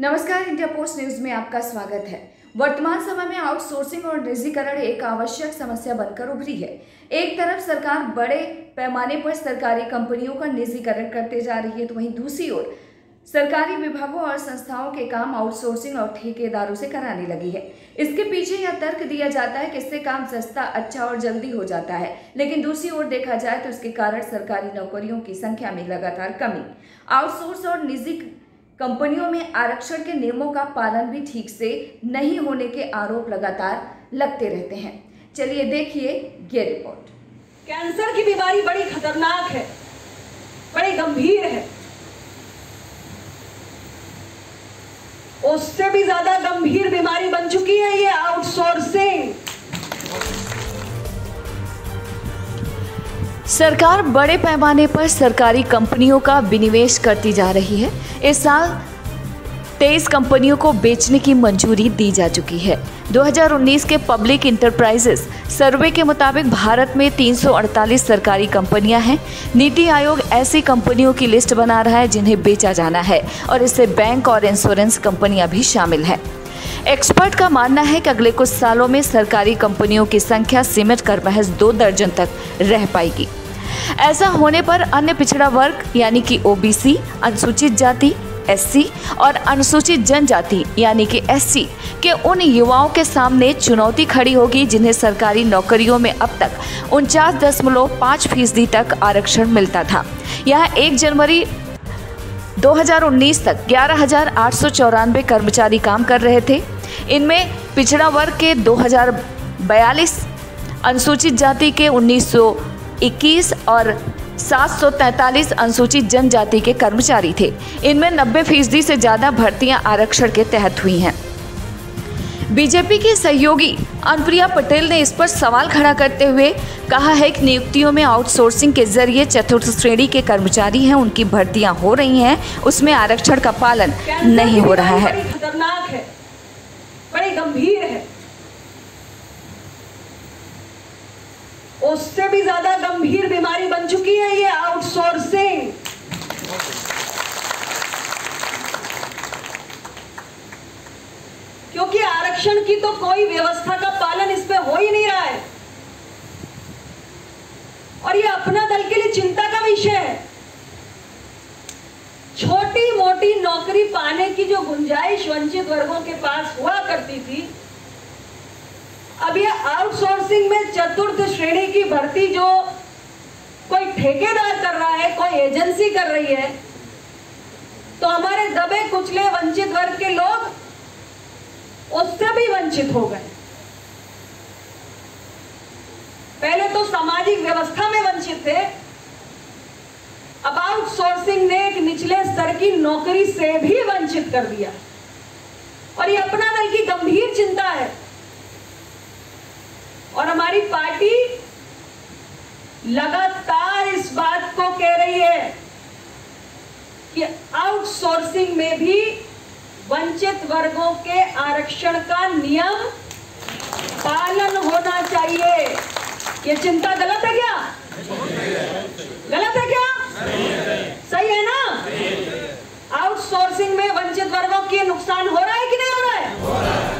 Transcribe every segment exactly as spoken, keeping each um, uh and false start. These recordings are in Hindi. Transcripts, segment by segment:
नमस्कार, इंडिया पोस्ट न्यूज़ में आपका स्वागत है। वर्तमान समय में आउटसोर्सिंग और निजीकरण एक आवश्यक समस्या बनकर उभरी है। एक तरफ सरकार बड़े पैमाने पर सरकारी कंपनियों का निजीकरण करते जा रही है, तो वहीं दूसरी ओर सरकारी विभागों और संस्थाओं के काम आउटसोर्सिंग और ठेकेदारों से कराने लगी है। इसके पीछे यह तर्क दिया जाता है कि इससे काम सस्ता, अच्छा और जल्दी हो जाता है, लेकिन दूसरी ओर देखा जाए तो इसके कारण सरकारी नौकरियों की संख्या में लगातार कमी, आउटसोर्स और निजी कंपनियों में आरक्षण के नियमों का पालन भी ठीक से नहीं होने के आरोप लगातार लगते रहते हैं। चलिए देखिए ये रिपोर्ट। कैंसर की बीमारी बड़ी खतरनाक है, बड़ी गंभीर है, उससे भी ज्यादा गंभीर बीमारी बन चुकी है ये आउटसोर्सिंग। सरकार बड़े पैमाने पर सरकारी कंपनियों का विनिवेश करती जा रही है। इस साल तेईस कंपनियों को बेचने की मंजूरी दी जा चुकी है। दो हज़ार उन्नीस के पब्लिक इंटरप्राइजेस सर्वे के मुताबिक भारत में तीन सौ अड़तालीस सरकारी कंपनियां हैं। नीति आयोग ऐसी कंपनियों की लिस्ट बना रहा है जिन्हें बेचा जाना है, और इससे बैंक और इंश्योरेंस कंपनियां भी शामिल हैं। एक्सपर्ट का मानना है कि अगले कुछ सालों में सरकारी कंपनियों की संख्या सिमट कर महज दो दर्जन तक रह पाएगी। ऐसा होने पर अन्य पिछड़ा वर्ग यानी कि ओ बी सी, अनुसूचित जाति एस सी और अनुसूचित जनजाति यानी कि एस टी के उन युवाओं के सामने चुनौती खड़ी होगी जिन्हें सरकारी नौकरियों में अब तक उनचास दशमलव पाँच फीसदी तक आरक्षण मिलता था। यह एक जनवरी दो हज़ार उन्नीस तक ग्यारह हजार आठ सौ चौरानवे कर्मचारी काम कर रहे थे। इनमें पिछड़ा वर्ग के दो हज़ार बयालीस, अनुसूचित जाति के उन्नीस सौ इक्कीस और सात सौ तैंतालीस अनुसूचित जनजाति के कर्मचारी थे। इनमें नब्बे फीसदी से ज़्यादा भर्तियां आरक्षण के तहत हुई हैं। बीजेपी की सहयोगी अनुप्रिया पटेल ने इस पर सवाल खड़ा करते हुए कहा है कि नियुक्तियों में आउटसोर्सिंग के जरिए चतुर्थ श्रेणी के कर्मचारी हैं, उनकी भर्तियां हो रही हैं, उसमें आरक्षण का पालन नहीं हो रहा है। खतरनाक है, बड़ी गंभीर है, उससे भी ज्यादा गंभीर बीमारी बन चुकी है ये आउटसोर्सिंग। क्योंकि आरक्षण की तो कोई व्यवस्था का पालन इसमें हो ही नहीं रहा है, और ये अपना दल के लिए चिंता का विषय है। छोटी मोटी नौकरी पाने की जो गुंजाइश वंचित वर्गों के पास हुआ करती थी, अब ये आउटसोर्सिंग में चतुर्थ श्रेणी की भर्ती जो कोई ठेकेदार कर रहा है, कोई एजेंसी कर रही है, तो हमारे दबे कुचले वंचित वर्ग के लोग उससे भी वंचित हो गए। पहले तो सामाजिक व्यवस्था में वंचित थे, अब आउटसोर्सिंग ने एक निचले स्तर की नौकरी से भी वंचित कर दिया, और ये अपना दल की गंभीर चिंता है। और हमारी पार्टी लगातार इस बात को कह रही है कि आउटसोर्सिंग में भी वंचित वर्गों के आरक्षण का नियम पालन होना चाहिए। ये चिंता गलत है क्या? गलत है क्या? सही है ना? आउटसोर्सिंग में वंचित वर्गों के नुकसान हो रहा है कि नहीं हो रहा है?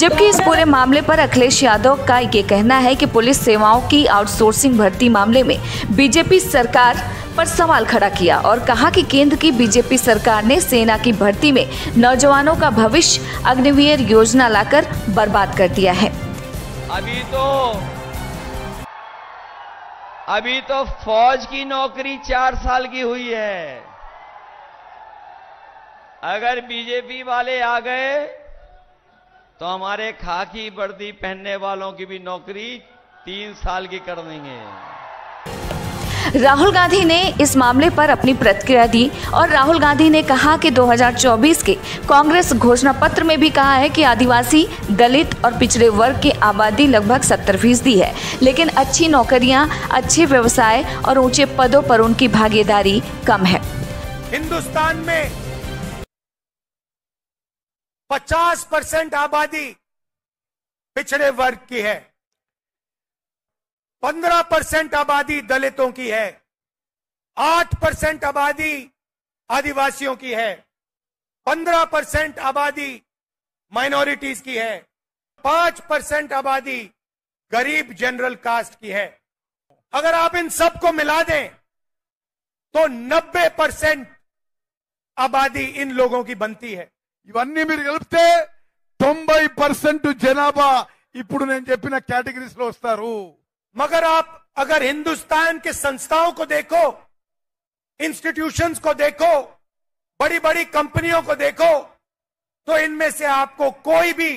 जबकि इस पूरे मामले पर अखिलेश यादव का ये कहना है कि पुलिस सेवाओं की आउटसोर्सिंग भर्ती मामले में बीजेपी सरकार पर सवाल खड़ा किया और कहा कि केंद्र की बीजेपी सरकार ने सेना की भर्ती में नौजवानों का भविष्य अग्निवीर योजना लाकर बर्बाद कर दिया है। अभी तो अभी तो फौज की नौकरी चार साल की हुई है। अगर बीजेपी वाले आ गए तो हमारे खाकी वर्दी पहनने वालों की भी नौकरी तीन साल की कर देंगे। राहुल गांधी ने इस मामले पर अपनी प्रतिक्रिया दी और राहुल गांधी ने कहा कि दो हज़ार चौबीस के कांग्रेस घोषणा पत्र में भी कहा है कि आदिवासी, दलित और पिछड़े वर्ग की आबादी लगभग सत्तर फीसदी है, लेकिन अच्छी नौकरियां, अच्छे व्यवसाय और ऊंचे पदों पर उनकी भागीदारी कम है। हिंदुस्तान में पचास परसेंट आबादी पिछड़े वर्ग की है, पंद्रह परसेंट आबादी दलितों की है, आठ परसेंट आबादी आदिवासियों की है, पंद्रह परसेंट आबादी माइनॉरिटीज की है, पांच परसेंट आबादी गरीब जनरल कास्ट की है। अगर आप इन सबको मिला दें तो नब्बे परसेंट आबादी इन लोगों की बनती है। इवन्नी मीरू कलिपिते तोंबई परसेंट जनाभा इप्पुडु नेनु चेप्पिन कैटेगरीज़ लो वस्तारू। मगर आप अगर हिंदुस्तान के संस्थाओं को देखो, इंस्टीट्यूशंस को देखो, बड़ी बड़ी कंपनियों को देखो, तो इनमें से आपको कोई भी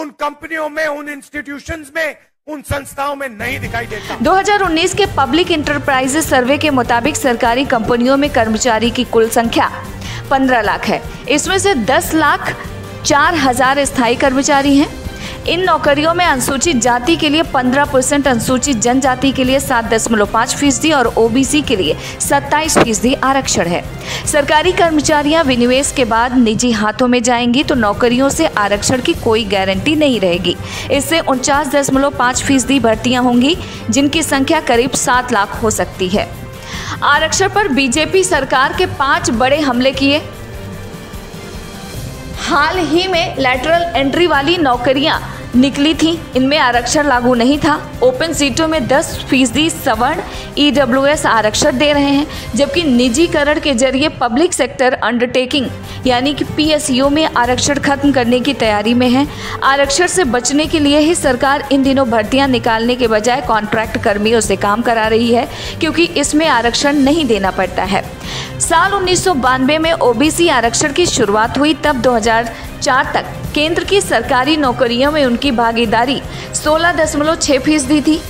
उन कंपनियों में, उन इंस्टीट्यूशंस में, उन संस्थाओं में नहीं दिखाई देता। दो हज़ार उन्नीस के पब्लिक इंटरप्राइजेस सर्वे के मुताबिक सरकारी कंपनियों में कर्मचारी की कुल संख्या पंद्रह लाख है। इसमें से दस लाख चार हजार स्थायी कर्मचारी हैं। इन नौकरियों में अनुसूचित जाति के लिए पंद्रह परसेंट, अनुसूचित जनजाति के लिए सात दशमलव पाँच फीसदी और ओबीसी के लिए सत्ताईस फीसदी आरक्षण है। सरकारी कर्मचारियां विनिवेश के बाद निजी हाथों में जाएंगी तो नौकरियों से आरक्षण की कोई गारंटी नहीं रहेगी। इससे उनचास दशमलव पाँच फीसदी भर्तियां होंगी, जिनकी संख्या करीब सात लाख हो सकती है। आरक्षण पर बीजेपी सरकार के पांच बड़े हमले किए। हाल ही में लैटरल एंट्री वाली नौकरियां निकली थी, इनमें आरक्षण लागू नहीं था। ओपन सीटों में दस फीसदी सवर्ण ई डब्ल्यू एस आरक्षण दे रहे हैं, जबकि निजीकरण के जरिए पब्लिक सेक्टर अंडरटेकिंग यानी कि पी एस यू में आरक्षण खत्म करने की तैयारी में है। आरक्षण से बचने के लिए ही सरकार इन दिनों भर्तियां निकालने के बजाय कॉन्ट्रैक्ट कर्मियों से काम करा रही है, क्योंकि इसमें आरक्षण नहीं देना पड़ता है। साल उन्नीस सौ बानवे में ओ बी सी आरक्षण की शुरुआत हुई, तब दो हज़ार चार तक केंद्र की सरकारी नौकरियों में उनकी भागीदारी सोलह दशमलव छह फीसदी थी।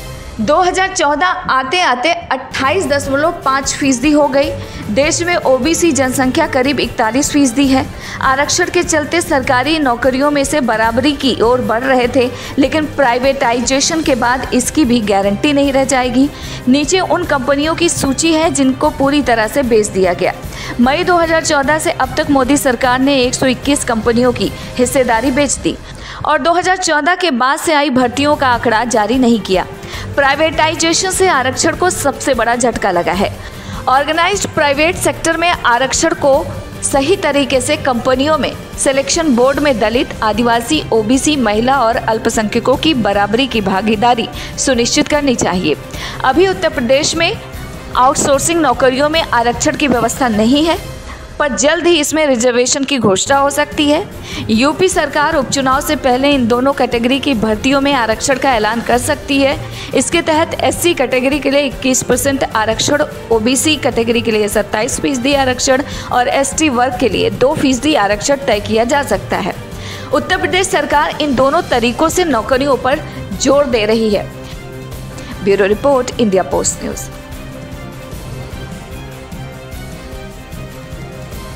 दो हज़ार चौदह आते आते अट्ठाईस दशमलव पाँच फीसदी हो गई। देश में ओ बी सी जनसंख्या करीब इकतालीस फीसदी है। आरक्षण के चलते सरकारी नौकरियों में से बराबरी की ओर बढ़ रहे थे, लेकिन प्राइवेटाइजेशन के बाद इसकी भी गारंटी नहीं रह जाएगी। नीचे उन कंपनियों की सूची है जिनको पूरी तरह से बेच दिया गया। मई दो हज़ार चौदह से अब तक मोदी सरकार ने एक सौ इक्कीस कंपनियों की हिस्सेदारी बेच दी और दो हज़ार चौदह के बाद से आई भर्तियों का आंकड़ा जारी नहीं किया। प्राइवेटाइजेशन से आरक्षण को सबसे बड़ा झटका लगा है। ऑर्गेनाइज्ड प्राइवेट सेक्टर में आरक्षण को सही तरीके से कंपनियों में सिलेक्शन बोर्ड में दलित, आदिवासी, ओ बी सी, महिला और अल्पसंख्यकों की बराबरी की भागीदारी सुनिश्चित करनी चाहिए। अभी उत्तर प्रदेश में आउटसोर्सिंग नौकरियों में आरक्षण की व्यवस्था नहीं है, पर जल्द ही इसमें रिजर्वेशन की घोषणा हो सकती है। यूपी सरकार उपचुनाव से पहले इन दोनों कैटेगरी की भर्तियों में आरक्षण का ऐलान कर सकती है। इसके तहत एस सी कैटेगरी के लिए इक्कीस परसेंट आरक्षण, ओ बी सी कैटेगरी के लिए सत्ताईस फीसदी आरक्षण और एस टी वर्ग के लिए दो फीसदी आरक्षण तय किया जा सकता है। उत्तर प्रदेश सरकार इन दोनों तरीकों से नौकरियों पर जोर दे रही है। Bureau report, India post news.